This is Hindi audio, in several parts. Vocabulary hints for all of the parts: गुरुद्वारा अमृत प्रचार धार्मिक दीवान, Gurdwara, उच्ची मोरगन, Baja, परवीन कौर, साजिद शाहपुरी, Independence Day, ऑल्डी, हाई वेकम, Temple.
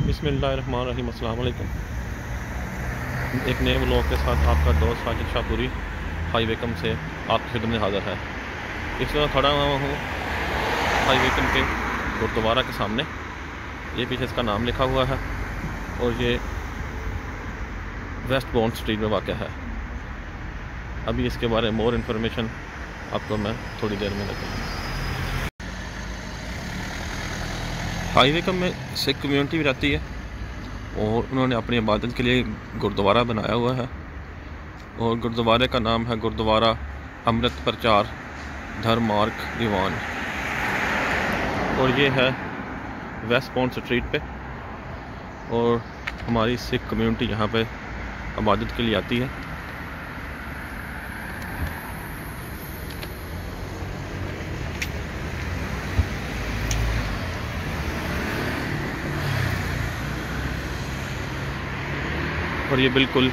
बिस्मिल्लाहिर्रहमानिर्रहीम। अस्सलाम वालेकुम। एक नए व्लॉग के साथ आपका दोस्त साजिद शाहपुरी हाई वेकम से आपकी खिदमत में हाज़िर है। इस तरह खड़ा हुआ हूँ हाई वेकम के गुरुद्वारा के सामने। ये पीछे इसका नाम लिखा हुआ है और ये वेस्ट बॉन्ड स्ट्रीट में वाक़ है। अभी इसके बारे में मोर इन्फॉर्मेशन आपको मैं थोड़ी देर में दूँगा। हाई वेकम में सिख कम्युनिटी भी रहती है और उन्होंने अपनी इबादत के लिए गुरुद्वारा बनाया हुआ है और गुरुद्वारे का नाम है गुरुद्वारा अमृत प्रचार धार्मिक दीवान। और ये है वेस्ट पॉन्ड स्ट्रीट पे और हमारी सिख कम्युनिटी यहाँ पे इबादत के लिए आती है। और ये बिल्कुल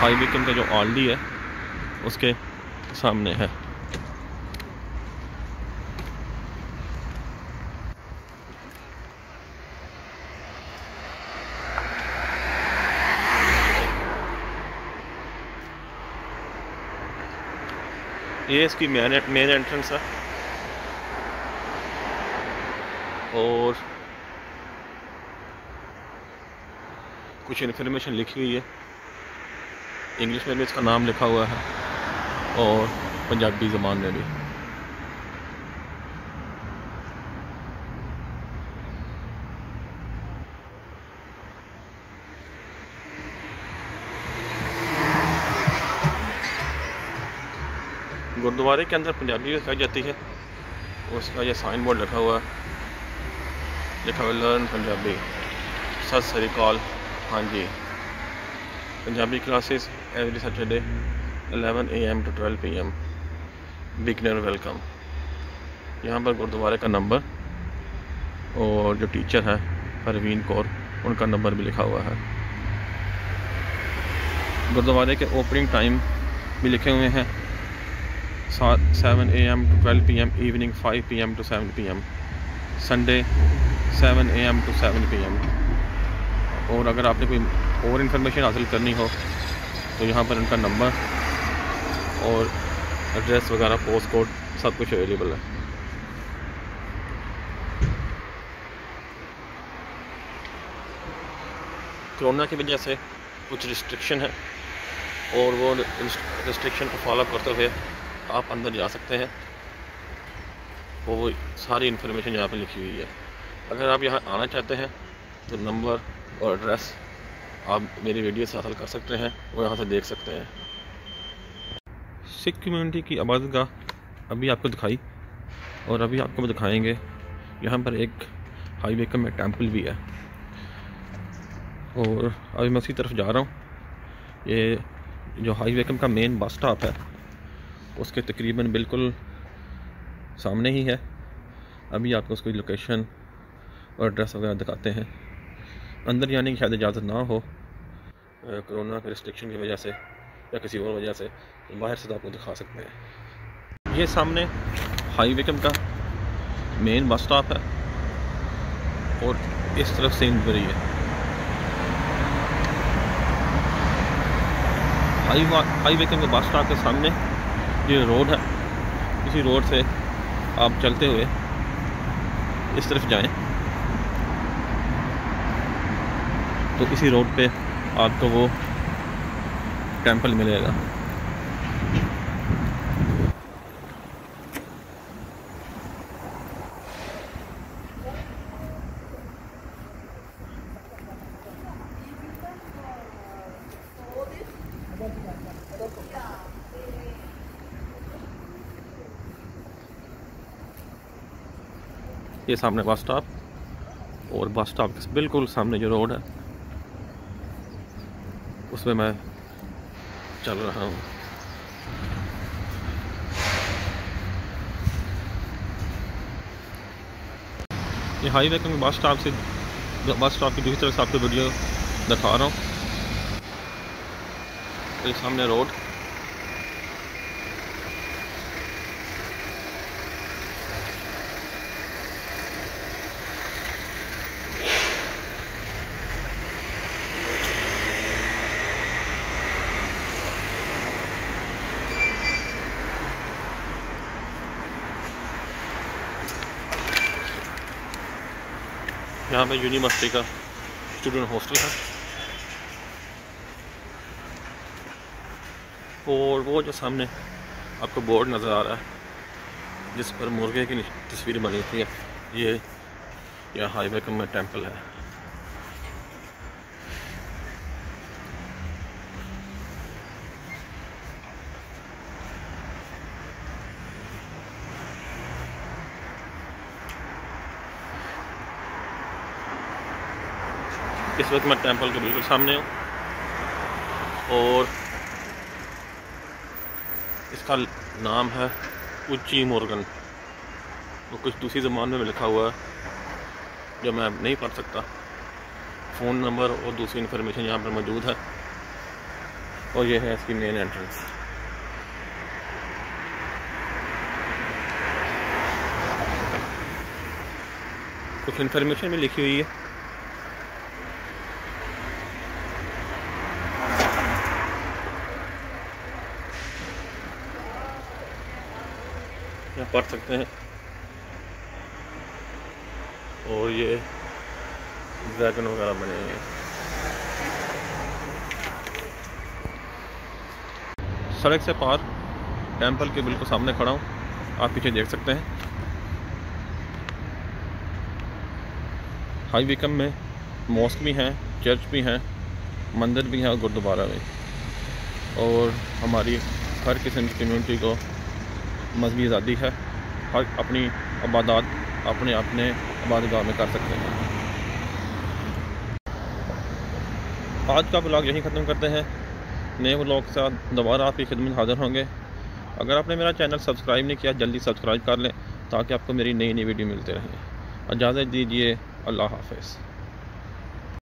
हाई वेकम का जो ऑल्डी है उसके सामने है। ये इसकी मेन एंट्रेंस है और कुछ इन्फॉर्मेशन लिखी हुई है। इंग्लिश में भी इसका नाम लिखा हुआ है और पंजाबी ज़बान में भी। गुरुद्वारे के अंदर पंजाबी भी सिखाई जाती है। उसका यह साइन बोर्ड लिखा हुआ है, लिखा हुआ लर्न पंजाबी, सत श्री अकाल। हाँ जी, Punjabi classes every Saturday 11 AM to 12 PM, beginner welcome. यहाँ पर गुरुद्वारे का नंबर और जो टीचर है परवीन कौर उनका नंबर भी लिखा हुआ है। गुरुद्वारे के ओपनिंग टाइम भी लिखे हुए हैं 7 AM to 12 PM, evening 5 PM to 7 PM, Sunday 7 AM to 7 PM। और अगर आपने कोई और इन्फॉर्मेशन हासिल करनी हो तो यहाँ पर उनका नंबर और एड्रेस वगैरह, पोस्ट कोड सब कुछ अवेलेबल है। कोरोना की वजह से कुछ रिस्ट्रिक्शन है और वो रिस्ट्रिक्शन को फॉलो करते हुए आप अंदर जा सकते हैं। वो सारी इन्फॉर्मेशन यहाँ पे लिखी हुई है। अगर आप यहाँ आना चाहते हैं तो नंबर और एड्रेस आप मेरी वीडियो से हासिल कर सकते हैं और यहाँ से देख सकते हैं। सिख कम्युनिटी की इबादतगाह अभी आपको दिखाई और अभी आपको दिखाएंगे। यहाँ पर एक हाई वेकम में टेम्पल भी है और अभी मैं उसी तरफ जा रहा हूँ। ये जो हाई वेकम का मेन बस स्टॉप है उसके तकरीबन बिल्कुल सामने ही है। अभी आपको उसकी लोकेशन और एड्रेस वगैरह दिखाते हैं। अंदर जाने की शायद इजाज़त ना हो कोरोना के रिस्ट्रिक्शन की वजह से या किसी और वजह से, बाहर से तो आपको दिखा सकते हैं। ये सामने हाई वेकम का मेन बस स्टॉप है और इस तरफ सेंट बरी है। हाई वेकम के बस स्टॉप के सामने ये रोड है, इसी रोड से आप चलते हुए इस तरफ जाएं तो इसी रोड पे आपको वो टेंपल मिलेगा। ये सामने बस स्टॉप और बस स्टॉप के बिल्कुल सामने जो रोड है उसमें मैं चल रहा हूँ। ये हाई वेकम में बस स्टॉप की दूसरी तरफ से आपको वीडियो दिखा रहा हूँ। तो ये सामने रोड यहाँ पे यूनिवर्सिटी का स्टूडेंट हॉस्टल है। और वो जो सामने आपको बोर्ड नज़र आ रहा है जिस पर मुर्गे की तस्वीर बनी हुई है, ये हाई वैकम में टेम्पल है। इस वक्त मैं टेंपल के बिल्कुल सामने हूँ और इसका नाम है उच्ची मोरगन। वो कुछ दूसरी ज़बान में लिखा हुआ है जो मैं नहीं पढ़ सकता। फ़ोन नंबर और दूसरी इन्फॉर्मेशन यहाँ पर मौजूद है। और ये है इसकी मेन एंट्रेंस। कुछ इन्फॉर्मेशन भी लिखी हुई है। पढ़ सकते हैं। और ये ड्रैगन वगैरह बने हुए हैं। सड़क से पार टेंपल के बिल्कुल सामने खड़ा हूँ, आप पीछे देख सकते हैं। हाई विकम में मॉस्क भी हैं, चर्च भी हैं, मंदिर भी हैं और गुरुद्वारा भी। और हमारी हर किस्म की कम्यूनिटी को मजहबी आज़ादी है, हर अपनी आबादात अपने आबादगाह में कर सकते हैं। आज का ब्लॉग यहीं ख़त्म करते हैं। नए ब्लॉग के साथ दोबारा आपकी खिदमत हाज़िर होंगे। अगर आपने मेरा चैनल सब्सक्राइब नहीं किया, जल्दी सब्सक्राइब कर लें ताकि आपको मेरी नई नई वीडियो मिलते रहें। इजाज़त दीजिए, अल्लाह हाफ़िज़।